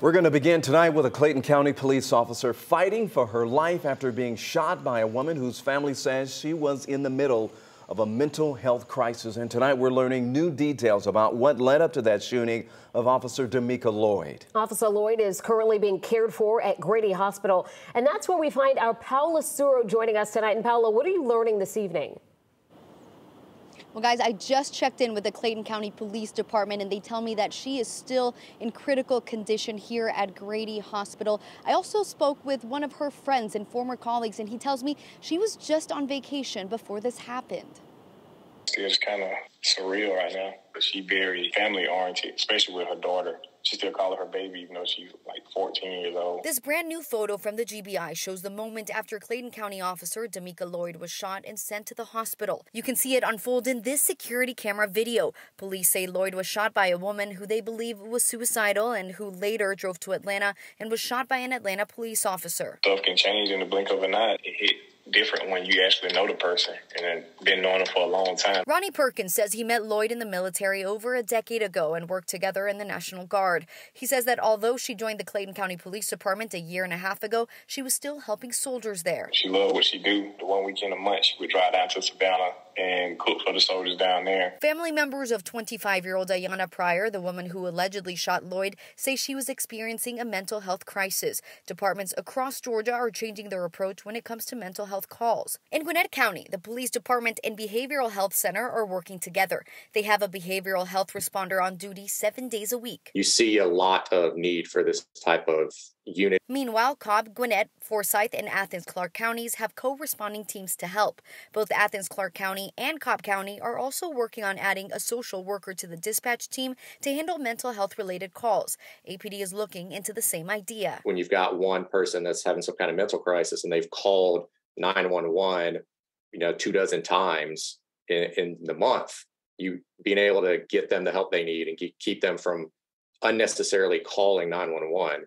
We're going to begin tonight with a Clayton County police officer fighting for her life after being shot by a woman whose family says she was in the middle of a mental health crisis. And tonight we're learning new details about what led up to that shooting of Officer Demika Lloyd. Officer Lloyd is currently being cared for at Grady Hospital. And that's where we find our Paula Suro joining us tonight. And Paula, what are you learning this evening? Well, guys, I just checked in with the Clayton County Police Department, and they tell me that she is still in critical condition here at Grady Hospital. I also spoke with one of her friends and former colleagues, and he tells me she was just on vacation before this happened. It's kind of surreal right now, but she's very family-oriented, especially with her daughter. She still calls her baby, even though she's like 14 years old. This brand new photo from the GBI shows the moment after Clayton County officer Demika Lloyd was shot and sent to the hospital. You can see it unfold in this security camera video. Police say Lloyd was shot by a woman who they believe was suicidal and who later drove to Atlanta and was shot by an Atlanta police officer. Stuff can change in the blink of an eye. It hit different when you actually know the person and been knowing them for a long time. Ronnie Perkins says he met Lloyd in the military over a decade ago and worked together in the National Guard. He says that although she joined the Clayton County Police Department a year and a half ago, she was still helping soldiers there. She loved what she do. The one weekend a month, she would drive down to Savannah and cook for the soldiers down there. Family members of 25-year-old Ayana Pryor, the woman who allegedly shot Lloyd, say she was experiencing a mental health crisis. Departments across Georgia are changing their approach when it comes to mental health calls. In Gwinnett County, the police department and Behavioral Health Center are working together. They have a behavioral health responder on duty 7 days a week. You see a lot of need for this type of unit. Meanwhile, Cobb, Gwinnett, Forsyth, and Athens-Clarke counties have co-responding teams to help. Both Athens-Clarke County and Cobb County are also working on adding a social worker to the dispatch team to handle mental health-related calls. APD is looking into the same idea. When you've got one person that's having some kind of mental crisis and they've called 911, you know, 24 times in the month, you being able to get them the help they need and keep them from unnecessarily calling 911.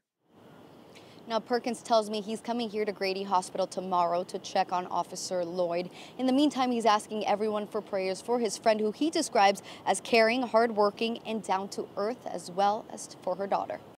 Now, Perkins tells me he's coming here to Grady Hospital tomorrow to check on Officer Lloyd. In the meantime, he's asking everyone for prayers for his friend, who he describes as caring, hardworking, and down to earth, as well as for her daughter.